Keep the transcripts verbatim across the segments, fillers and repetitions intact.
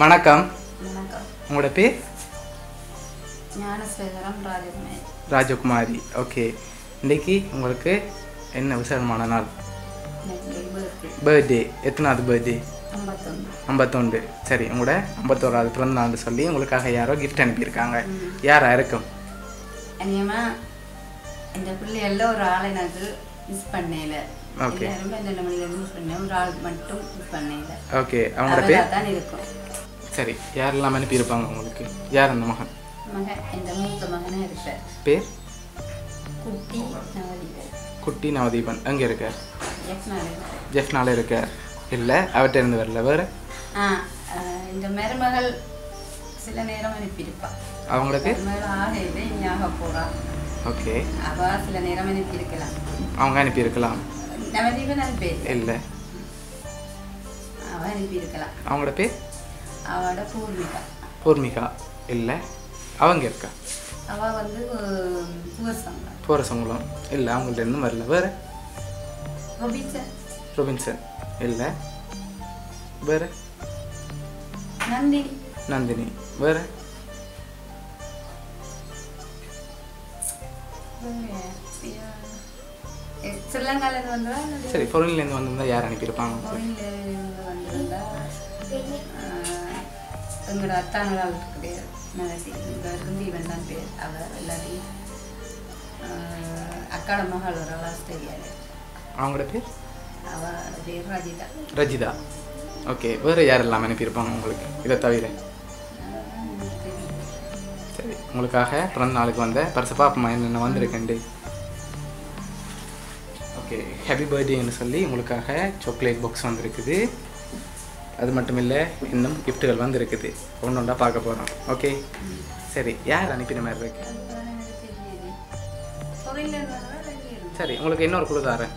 வணக்கம். உங்களோட பேர்? ஞானசேகரம் ராஜகுமாரி. ராஜகுமாரி, ஓகே. இன்னைக்கு உங்களுக்கு என்ன விசேஷமான நாள்? பர்த்டே. எத்தனாவது பர்த்டே? ஐம்பத்தொன்று. சரி, உங்களோட ஐம்பத்தோராவது பிறந்த நாள் சொல்லி உங்களுக்காக யாரோ கிஃப்ட் அனுப்பியிருக்காங்க. யாரா இருக்கும்? இந்த பிள்ளை எல்லாம் ஒரு ஆளை எனக்கு மிஸ் பண்ணல. ஓகே, எல்லாரும் இந்த நம்மள மிஸ் பண்ண ஒரு ஆள் மட்டும் மிஸ் பண்ணல. ஓகே, அவங்களோட பேர் தான் இருக்கும். சரி, யாரெல்லாம் மனு பேர்பாங்க உங்களுக்கு? யார் அந்த மகன்? மகன் இந்த மூத்த மகனே இருக்கார். பேர்? குட்டி நவதீபன். குட்டி நவதீபன் எங்க இருக்கார்? ஜெஃப்னால. ஜெஃப்னால இருக்கார். இல்ல, அவட்ட இருந்து வரல வேற. ஆ, இந்த மருமகள் சில நேரம் மனு பேர்பா. அவங்களோட பேர்? மருமகள் ஆகவே ஞாபகம் போறா. ஓகே, அவ சில நேரம் அனுப்பி இருக்கலாம். அவங்க அனுப்பி இருக்கலாம். நவதீபன் அனுப்பி இல்லை, அவ அனுப்பி இருக்கலாம். அவங்களோட பேர்? அவட பூர்மிகா. பூர்மிகா இல்லை, அவங்க இருக்கா. அவ வந்து பூரசங்குளம். பூரசங்குளம் இல்லை, அவங்கள்ட்ட இன்னும் வரல வேற. ரொபின்சன். ரொபின்சன் இல்லை, வேற. நந்தினி. நந்தினி வேற. சரி, பொருளிலேருந்து வந்திருந்தா யார் அனுப்பியிருப்பாங்க? எங்களோட அத்தாங்களால் பேர் தீவன் தான் பேர். அவர் எல்லாத்தையும் அக்காட மகள் ஒரு ஆளாக தெரியாது. அவங்களோட பேர்? அவரோட பேர் ரஜிதா. ரஜிதா, ஓகே. வேறு யாரெல்லாம் அனுப்பியிருப்பாங்க உங்களுக்கு இதை தவிர? சரி, உங்களுக்காக பிறந்த நாளுக்கு வந்த பரிசப்பா அப்பமா என்ன வந்திருக்கேன்டி. ஓகே, ஹாப்பி பர்த்டேன்னு சொல்லி உங்களுக்காக சாக்லேட் பாக்ஸ் வந்துருக்குது. அது மட்டும் இல்லை, இன்னும் கிஃப்ட்டுகள் வந்துருக்குது. ஒன்று ஒன்றா பார்க்க போகிறோம். ஓகே, சரி. யார் அனுப்பின மாதிரி இருக்கு? சரி, உங்களுக்கு இன்னொரு குழு தாரேன்.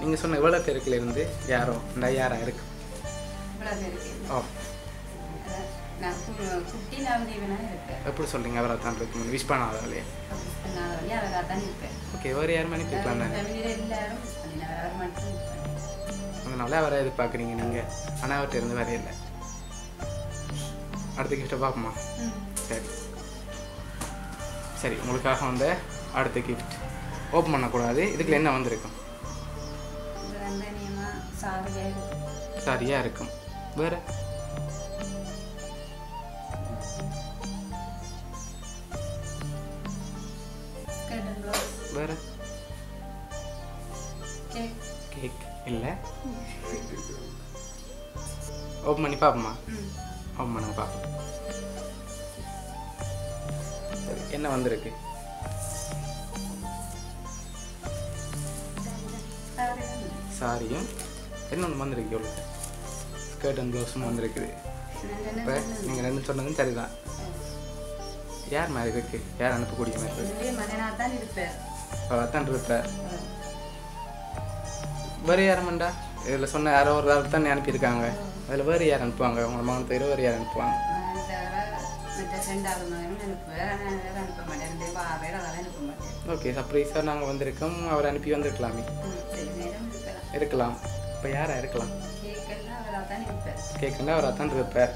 நீங்கள் சொன்ன இவ்வளோ பேருக்குலேருந்து யாரோ இந்த யாராக இருக்கு? ஓ, எப்படி சொல்றீங்க? அவரா தான் இருக்கு. விஷ் பண்ணாதவளையே. ஓகே, வேறு யாரும் அனுப்பியிருக்கலாம். அதனால அவரை எதிர்பார்க்குறீங்க நீங்கள், ஆனால் அவர்கிட்ட இருந்து வேற இல்லை. அடுத்த கிஃப்ட்டை பார்ப்போமா? சரி சரி, உங்களுக்காக வந்த அடுத்த கிஃப்ட் ஓப்பன் பண்ணக்கூடாது. இதுக்குள்ள என்ன வந்திருக்கும்? சாரியாக இருக்கும். வேறு வேற? கேக் இல்லை. ஓப்பன் பண்ணி பார்ப்போமா? ஓப்பன் பண்ணுங்க பார்ப்போம். சரி, என்ன வந்திருக்கு? சாரியும் என்ன வந்திருக்கு? எவ்வளோ ஸ்கர்ட் அண்ட் ப்ளவுஸும் வந்திருக்குது. இப்போ நீங்கள் ரெண்டு சொன்னதும் சரிதான். யார் மாதிரி இருக்கு? யார் அனுப்பக்கூடிய மாதிரி இருக்கு? அதான் இருப்பார். வேறு யாரம்மாண்டா இதில் சொன்ன யாரோ ஒரு ஆள் தான் அனுப்பியிருக்காங்க. அதில் வேறு யார் அனுப்புவாங்க? உங்களோட மகன் தவிர வேறு யார் அனுப்புவாங்க? ஓகே, சர்ப்ரைஸாக நாங்கள் வந்திருக்கோம். அவரை அனுப்பி வந்துருக்கலாமே. இருக்கலாம். இப்போ யாராக இருக்கலாம்? கேட்கல, அவராக தான் இருப்பார்.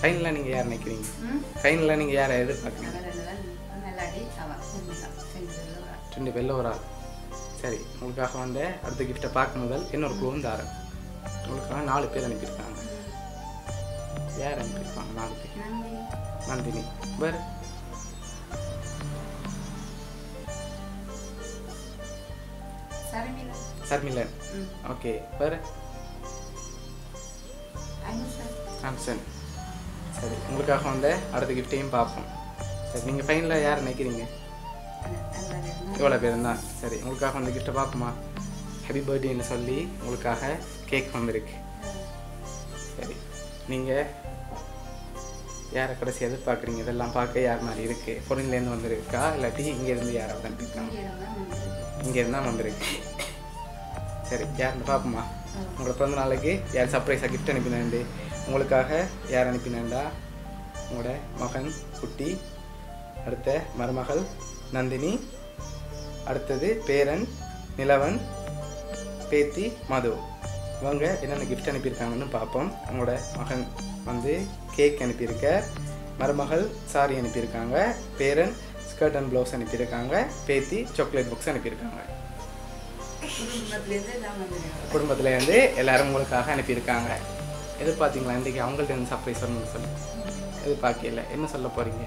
ஃபைனலாக நீங்கள் யார் நினைக்கிறீங்க? ஃபைனலாக நீங்கள் யாரை எதிர்பார்க்குறீங்க? ரெண்டு பேரில் ஒரு ஆள். சரி, உங்களுக்காக வந்த அடுத்த கிஃப்ட்டை பார்க்க முதல் இன்னொரு குழுவும் தாரேன். உங்களுக்காக நாலு பேர் அனுப்பியிருக்காங்க. யார் அனுப்பியிருப்பாங்க? நாலு பேர். நந்தினி வேறு? சர்மிலன். ஓகே, வேறு? ஹாம்சன். சரி, உங்களுக்காக வந்த அடுத்த கிஃப்ட்டையும் பார்ப்போம். சரி, நீங்கள் ஃபைனலாக யார் நினைக்கிறீங்க? இவ்வளோ பேரும் தான். சரி, உங்களுக்காக வந்த கிஃப்ட்டை பார்ப்போமா? ஹாப்பி பர்த்டேன்னு சொல்லி உங்களுக்காக கேக் வந்திருக்கு. சரி, நீங்கள் யாரை கடைசி எதிர்பார்க்குறீங்க? இதெல்லாம் பார்க்க யார் மாதிரி இருக்குது? பொருளிலேருந்து வந்திருக்கா இல்லாட்டி இங்கேருந்து யாராவது அனுப்பிக்கலாம்? இங்கேருந்து தான் வந்திருக்கு. சரி, யாருன்னு பார்ப்போமா? உங்களை பிறந்த நாளைக்கு யார் சர்ப்ரைஸாக கிஃப்ட் அனுப்பினேன்ண்டு உங்களுக்காக யார் அனுப்பினேன்டா? உங்களோட மகன் குட்டி, அடுத்த மருமகள் நந்தினி, அடுத்தது பேரன், நிலவன், பேத்தி, மது. அவங்க என்னென்ன gift அனுப்பியிருக்காங்கன்னு பார்ப்போம். அவங்களோட மகன் வந்து கேக் அனுப்பியிருக்க, மருமகள் சாரி அனுப்பியிருக்காங்க, பேரன் ஸ்கர்ட் அண்ட் ப்ளவுஸ் அனுப்பியிருக்காங்க, பேத்தி சாக்லேட் பாக்ஸ் அனுப்பியிருக்காங்க. குடும்பத்துலேருந்து எல்லாரும் உங்களுக்காக அனுப்பியிருக்காங்க. எது பார்த்தீங்களா இன்றைக்கி அவங்கள்ட்ட என்ன சர்ப்ரைஸ் பண்ணணும்னு சொல்லி எது பார்க்கல, என்ன சொல்ல போகிறீங்க?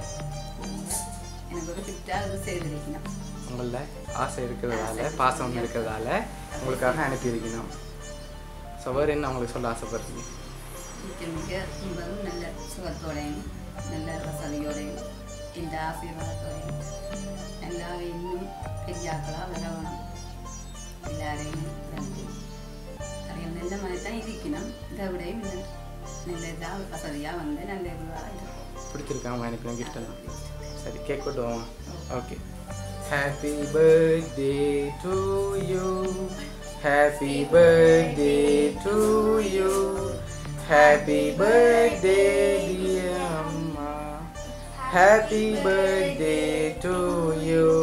உங்கள ஆசை இருக்கிறதால பாசம் இருக்கிறதால உங்களுக்காக அனுப்பியிருக்கணும். ஸோ வேறு என்ன அவங்களுக்கு சொல்ல ஆசைப்படுறீங்க? நல்ல சுகத்தோடையும் நல்ல வசதியோடையும் இந்த ஆசீர்வாதத்தோடையும் நல்லா இன்னும் பெரியாக்களாக வரணும். எல்லாரையும் நன்றி அறியும் நல்ல மாதிரி தான் இருக்கணும். இதை விடையும் நல்ல இதாக வசதியாக வந்து நல்ல இதுவாக இருக்கும். பிடிச்சிருக்காங்க எனக்கு கிஃப்டெல்லாம். சரி கேக் கொட்டுவோம். Okay. Happy birthday to you. Happy birthday to you. Happy birthday dear Amma. Happy birthday to you.